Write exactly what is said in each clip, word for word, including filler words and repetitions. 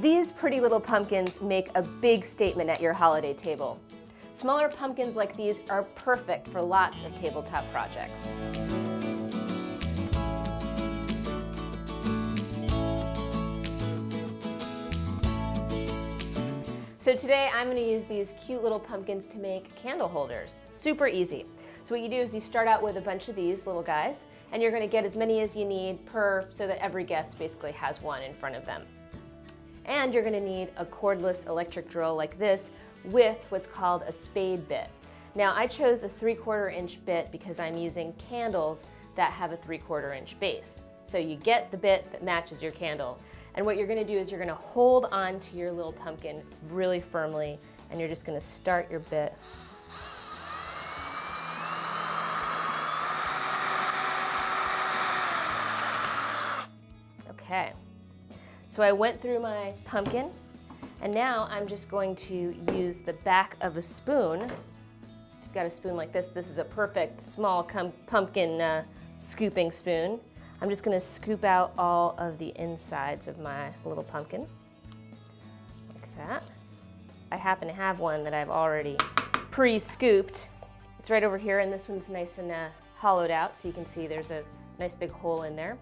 These pretty little pumpkins make a big statement at your holiday table. Smaller pumpkins like these are perfect for lots of tabletop projects. So today I'm going to use these cute little pumpkins to make candle holders. Super easy. So what you do is you start out with a bunch of these little guys, and you're going to get as many as you need per, so that every guest basically has one in front of them. And you're going to need a cordless electric drill like this with what's called a spade bit. Now I chose a three quarter inch bit because I'm using candles that have a three quarter inch base. So you get the bit that matches your candle. And what you're going to do is you're going to hold on to your little pumpkin really firmly, and you're just going to start your bit. Okay. So I went through my pumpkin, and now I'm just going to use the back of a spoon. If you've got a spoon like this, this is a perfect small pumpkin uh, scooping spoon. I'm just going to scoop out all of the insides of my little pumpkin, like that. I happen to have one that I've already pre-scooped. It's right over here, and this one's nice and uh, hollowed out, so you can see there's a nice big hole in there,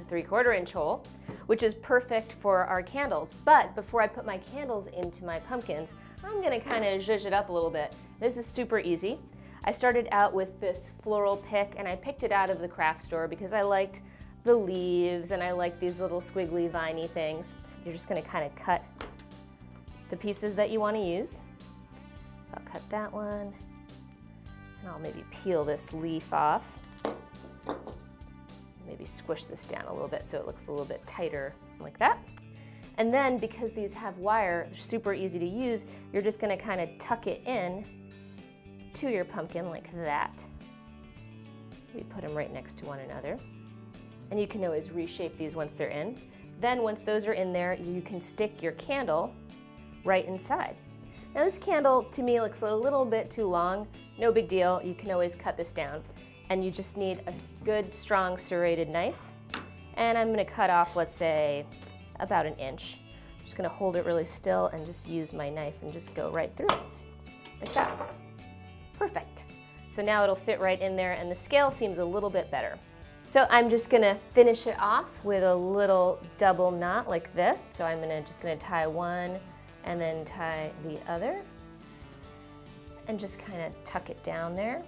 a three quarter inch hole, which is perfect for our candles. But before I put my candles into my pumpkins, I'm gonna kinda zhuzh it up a little bit. This is super easy. I started out with this floral pick, and I picked it out of the craft store because I liked the leaves and I liked these little squiggly viney things. You're just gonna kinda cut the pieces that you wanna use. I'll cut that one, and I'll maybe peel this leaf off. Maybe squish this down a little bit so it looks a little bit tighter, like that. And then, because these have wire, they're super easy to use, you're just gonna kinda tuck it in to your pumpkin like that. We put them right next to one another. And you can always reshape these once they're in. Then once those are in there, you can stick your candle right inside. Now this candle to me looks a little bit too long. No big deal, you can always cut this down. And you just need a good, strong, serrated knife. And I'm gonna cut off, let's say, about an inch. I'm just gonna hold it really still and just use my knife and just go right through it, like that. Perfect. So now it'll fit right in there, and the scale seems a little bit better. So I'm just gonna finish it off with a little double knot like this. So I'm gonna just gonna tie one and then tie the other, and just kind of tuck it down there.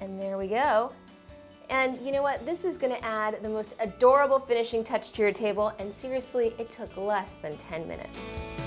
And there we go. And you know what? This is gonna add the most adorable finishing touch to your table, and seriously, it took less than ten minutes.